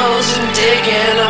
emotion digging up.